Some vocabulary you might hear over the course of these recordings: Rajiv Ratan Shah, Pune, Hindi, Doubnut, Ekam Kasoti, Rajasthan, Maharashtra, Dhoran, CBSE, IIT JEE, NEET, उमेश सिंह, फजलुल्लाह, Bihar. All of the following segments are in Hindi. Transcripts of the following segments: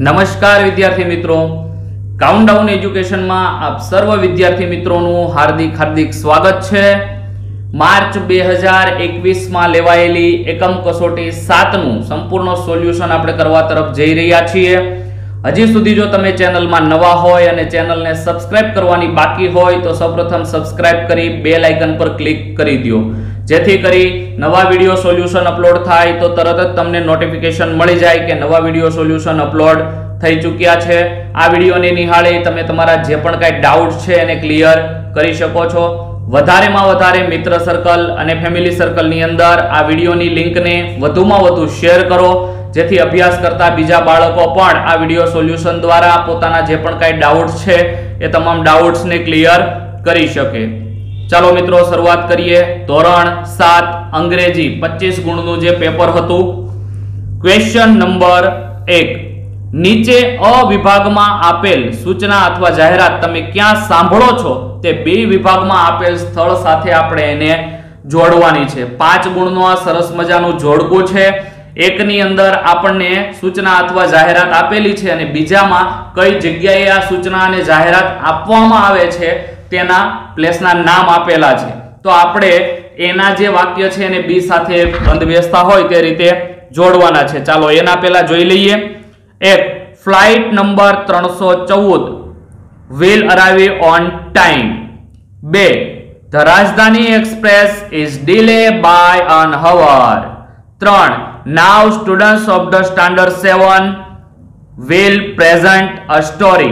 नमस्कार विद्यार्थी मित्रों, काउंटडाउन एज्युकेशन में आप सर्व विद्यार्थी मित्रों हार्दिक हार्दिक स्वागत है। मार्च 2021 में लेवायेली एकम कसोटी 7 नु संपूर्ण सोल्यूशन आपणे करवा तरफ जई रह्या छीए। हजी सुधी जो तमे चेनल में नवा होय अने चेनल ने सब्सक्राइब करवानी बाकी होय तो सौप्रथम सब्सक्राइब करी बेल आइकन पर क्लिक करी दो, जेथी करी नवा वीडियो सोल्यूशन अपलॉड थाय तो तरत ज तमने नोटिफिकेशन मिली जाए कि नवा वीडियो सोल्यूशन अपलॉड थी चूक्या है। आ वीडियो ने निहाळी तमे तमारा जे पण काई डाउट छे एने क्लियर करी शको छो। वधारे मां वधारे मित्र सर्कल अने फेमिली सर्कल नी अंदर आ वीडियो नी लिंक ने वधु मां वधु शेर करो, जेथी अभ्यास करता बीजा बाळको पण आ वीडियो सोल्यूशन द्वारा पोताना जे पण काई डाउट छे ए तमाम डाउट्स ने क्लियर करी शके। चलो मित्रों शुरुआत करिए। धोरण 7 अंग्रेजी 25 गुणनु जे पेपर हतुं। क्वेश्चन नंबर 1, नीचे अ विभाग में आपेल सूचना अथवा जाहेरात तमे क्या सांभळो छो ते बी विभाग में आपेल स्थळ साथे आपणे एने जोडवानी छे। 5 गुणनो आ सरस मजानु जोडकुं छे। एक नी अंदर आपने सूचना अथवा जाहेरात आपेली छे अने बीजामां कई जग्याए आ सूचना अने जाहेरात आपवामां आवे छे तेना प्लेसना नाम आपेला छे, तो आपणे एना जे वाक्य छे ने बी साथे बंधबेसता होय ते रीते जोडवाना छे। चालो एना पहेला जोई लईए। 1, flight number 314 will arrive on time. 2, the Rajdhani express is delay by an hour. 3, now students of the standard 7 will present a story.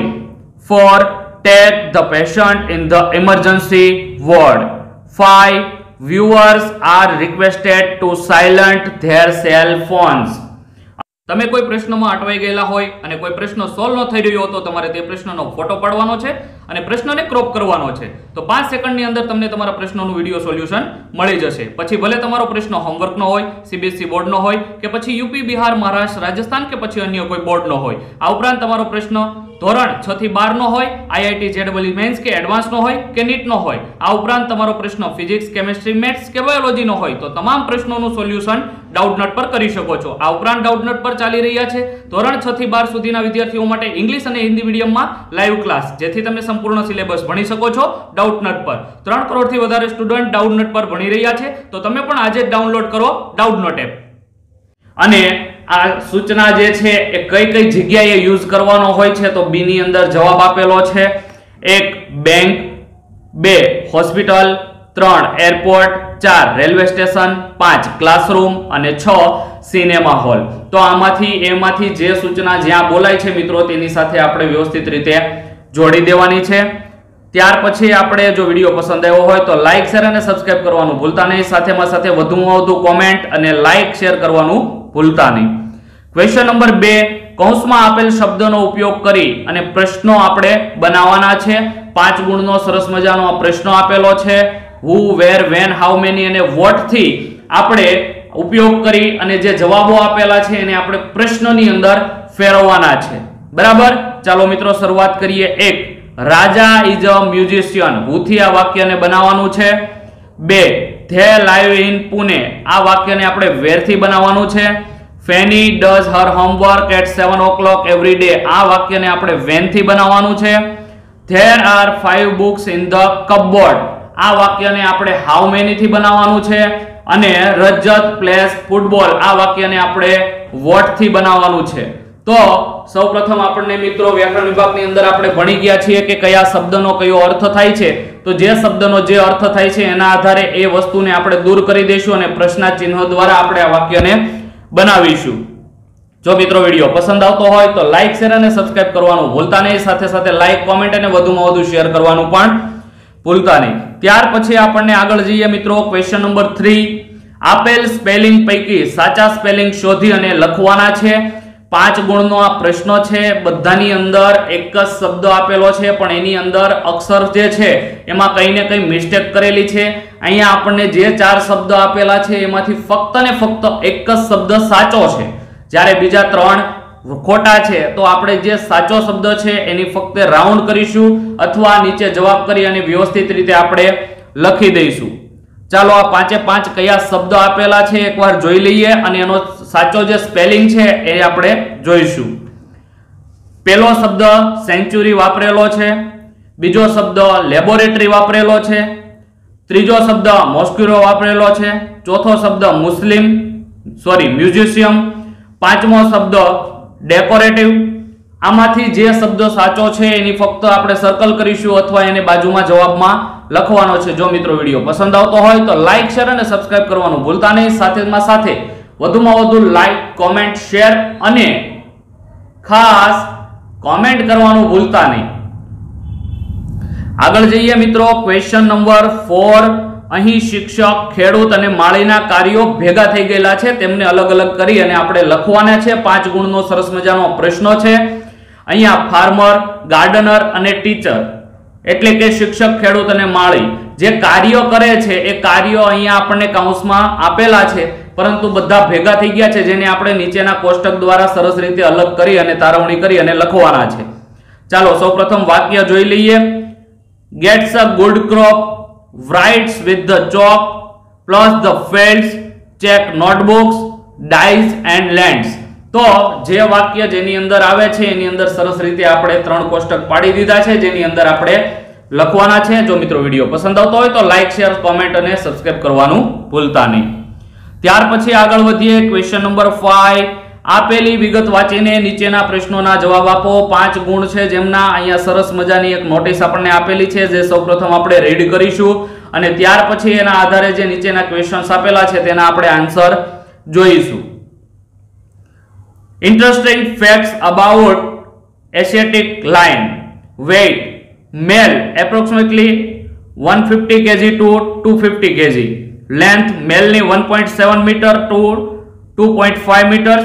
4, take the patient in the emergency ward. 5, viewers are requested to silent their cell phones. તમે કોઈ પ્રશ્નમાં અટવાઈ ગયેલા હોય અને કોઈ પ્રશ્ન સોલ્વ ન થઈ રહ્યો તો તમારે તે પ્રશ્નનો ફોટો પાડવાનો છે અને પ્રશ્નને ક્રોપ કરવાનો છે, તો 5 સેકન્ડની અંદર તમને તમારા પ્રશ્નોનું વિડિયો સોલ્યુશન મળી જશે। પછી ભલે તમારો પ્રશ્ન હોમવર્કનો હોય, CBSE બોર્ડનો હોય કે પછી યુપી, બિહાર, મહારાષ્ટ્ર, રાજસ્થાન કે પછી અન્ય કોઈ બોર્ડનો હોય। આ ઉપરાંત તમારો પ્રશ્ન ધોરણ 6 થી 12 નો હોય, IIT JEE મેન્સ કે એડવાન્સનો હોય કે NEET નો હોય। આ ઉપરાંત તમારો પ્રશ્ન ફિઝિક્સ, કેમેસ્ટ્રી, મેથ્સ કે બાયોલોજીનો હોય તો તમામ પ્રશ્નોનું સોલ્યુશન Doubnut પર કરી શકો છો। આ ઉપરાંત Doubnut પર ચાલી રહ્યા છે ધોરણ 6 થી 12 સુધીના વિદ્યાર્થીઓ માટે ઇંગ્લિશ અને હિન્દી મીડિયમમાં લાઈવ ક્લાસ, જેથી તમે સંપૂર્ણ સિલેબસ ભણી શકો છો Doubnut પર। 3 કરોડથી વધારે સ્ટુડન્ટ Doubnut પર ભણી રહ્યા છે, તો તમે પણ આજે જ ડાઉનલોડ કરો Doubnut એપ। અને આ સૂચના જે છે એ કઈ કઈ જગ્યાએ યુઝ કરવાનો હોય છે તો બી ની અંદર જવાબ આપેલો છે। 1, bank. 2, hospital. 3, airport. 4, railway station. 5, classroom और 6, सिनेमा हॉल। तो आमाथी एमाथी जे सूचना ज्यां बोलाय छे मित्रों तेनी साथे आपणे व्यवस्थित रीते जोड़ी देवानी छे। त्यार पछी आपणे जो विडियो पसंद आव्यो होय तो लाइक, शेर अने सब्सक्राइब करवानुं भूलता नहीं, साथे मां साथे वधुमां वधु कमेंट अने लाइक शेर करवानुं भूलता नहीं। क्वेश्चन नंबर 2, કૌંસમાં આપેલ શબ્દનો ઉપયોગ કરી અને પ્રશ્નો આપણે બનાવવાના છે। 5 ગુણનો સરસ મજાનો આ પ્રશ્નો આપેલો છે। Who, where, when, how many અને what થી આપણે ઉપયોગ કરી અને જે જવાબો આપેલા છે એને આપણે પ્રશ્નની અંદર ફેરવવાના છે, બરાબર? ચાલો મિત્રો શરૂઆત કરીએ। 1, Raja is a musician, Who થી આ વાક્યને બનાવવાનું છે। 2, they live in Pune, આ વાક્યને આપણે where થી બનાવવાનું છે। Fanny does her homework at 7 o'clock every day, आ वाक्य ने आपणे when थी बनावानुं छे। There are 5 books in the cupboard, आ वाक्य ने आपणे how many थी बनावानुं छे। अने रजत plays football, आ वाक्य ने आपणे what थी बनावानुं छे। तो सौ प्रथम आपणे मित्रों व्याकरण विभाग नी अंदर आपणे भणी गया छीए के कया शब्दनो कयो अर्थ थाय छे, तो जे शब्दनो जे अर्थ थाय छे एना आधारे ए वस्तुने आपणे दूर करी देशुं अने प्रश्न चिन्ह द्वारा आपणे आ वाक्यने बनावीशु। जो मित्रों वीडियो पसंद आवतो होय तो लाइक, शेर अने सब्सक्राइब करवानुं भूलता नहीं, साथे साथे लाइक, कमेंट अने वधुमां वधु शेर करवानुं पण भूलता नहीं। त्यार पछी आपणे आगळ जईए मित्रों। क्वेश्चन नंबर 3, आपेल स्पेलिंग पैकी साचा स्पेलिंग शोधी अने लखवाना छे। 5 गुणनो आ प्रश्न छे। बधानी अंदर एक ज शब्द आपेलो छे पण एनी अंदर अक्षर जे छे एमां कई ने कई मिस्टेक करेली छे। अहींया आपणे जे 4 शब्द आपेला छे एमांथी फक्त ने फक्त एक ज शब्द साचो छे, ज्यारे बीजा 3 खोटा छे। तो आपणे जे साचो शब्द छे एनी फक्त राउंड करीशुं अथवा नीचे जवाब करी अने व्यवस्थित रीते आपणे लखी दईशुं। चालो आ 5 कया शब्द आपेला छे एकवार जोई लईए अने एनो साचो जे स्पेलिंग छे ए आपणे जोईशुं। પહેલો શબ્દ સેન્ચ્યુરી વાપરેલો છે, બીજો શબ્દ લેબોરેટરી વાપરેલો છે, ત્રીજો શબ્દ મોસ્ક્યુરો વાપરેલો છે, ચોથો શબ્દ મ્યુઝિશિયમ, પાંચમો શબ્દ ડેકોરેટિવ. આમાંથી જે શબ્દ સાચો છે એની ફક્ત આપણે સર્કલ કરીશું અથવા એને બાજુમાં જવાબમાં લખવાનો છે. જો મિત્રો વિડીયો પસંદ આવતો હોય તો લાઈક, શેર અને સબસ્ક્રાઇબ કરવાનું ભૂલતા નહીં. સાથેમાં સાથે વધુમાં વધુ લાઈક, કોમેન્ટ, શેર અને ખાસ कमेंट करवानू भूलता नहीं. आगळ जईए मित्रों, क्वेश्चन नंबर 4. अहीं शिक्षक, खेडूत अने माळीना कार्यो भेगा थई गयेला छे, तेमने अलग-अलग करी अने आपणे लखवाना छे. 5 गुणनो सरस मजानो प्रश्न छे. अहींया फार्मर, गार्डनर अने टीचर एटले के शिक्षक, खेडूत अने माळी जे कार्यो करे छे ए कार्यो अहींया आपणे काउंसमां आपेला छे, परंतु बधा भेगा थई गया छे, जेने आपणे नीचेना कोष्टक द्वारा सरस रीते अलग करी अने तारवणी करी अने लखवाना छे. चालो सौप्रथम वाक्य जोई लईए. Gets a good crop, writes with the chalk plus the fields, check notebooks, dies and lends. तो जे वाक्य जेनी अंदर आवे छे एनी अंदर सरस रीते आपणे 3 कोष्टक पाडी दीधा छे, जेनी अंदर आपणे लखवाना छे. जो मित्रों विडियो पसंद आवतो होय तो लाइक, शेर, कमेंट अने सब्सक्राइब करवानुं भूलता नहीं. ત્યાર પછી આગળ વધીએ. Question number 5. આપેલી વિગત વાંચીને નીચેના પ્રશ્નોના જવાબ આપો. 5 ગુણ છે જેમના અહીંયા સરસ મજાની એક નોટિસ આપણને આપેલી છે, જે સૌપ્રથમ આપણે રીડ કરીશું અને ત્યાર પછી એના આધારે જે નીચેના ક્વેશ્ચન્સ આપેલા છે તેના આપણે આન્સર જોઈશું. Interesting facts about Asiatic lion. Weight male approximately 150 kg to 250 kg. Length male 1.7 metre to 2.5 metres.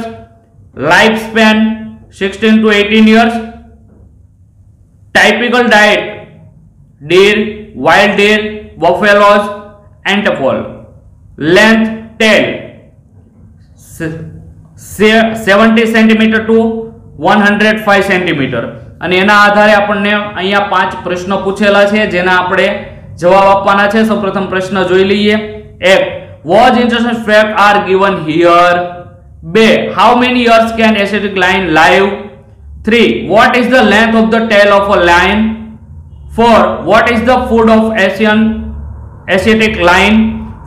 Life span 16 to 18 years. Typical diet deer, wild deer, buffaloes, antelope. Length tail 70 centimetre to 105 centimetre. अने एना आधारे आपने अहींया 5 प्रश्न पूछेला छे जेना आपणे जवाब आपवाना छे. सौप्रथम प्रश्न जोई लईए. एक, what interesting facts are given here? B, how many years can asiatic lion live? 3, what is the length of the tail of a lion? 4, what is the food of asiatic lion?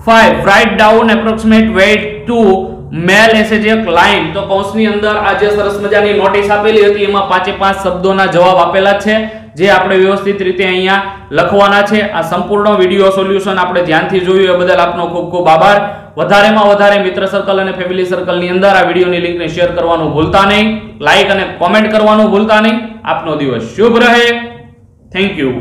5, write down approximate weight to male asiatic lion. तो કૌંસ ની અંદર આ જે સરસ મજાની નોટિસ આપેલી હતી એમાં 5 શબ્દોના જવાબ આપેલા છે, જે આપણે વ્યવસ્થિત રીતે અહીંયા લખવાના છે. આ સંપૂર્ણ વિડિયો સોલ્યુશન આપણે ધ્યાનથી જોયું એ બદલ આપનો ખૂબ ખૂબ આભાર. વધારેમાં વધારે મિત્ર સર્કલ અને ફેમિલી સર્કલની અંદર આ વિડિયોની લિંકને શેર કરવાનું ભૂલતા નહીં, લાઈક અને કોમેન્ટ કરવાનું ભૂલતા નહીં. આપનો દિવસ શુભ રહે. Thank you.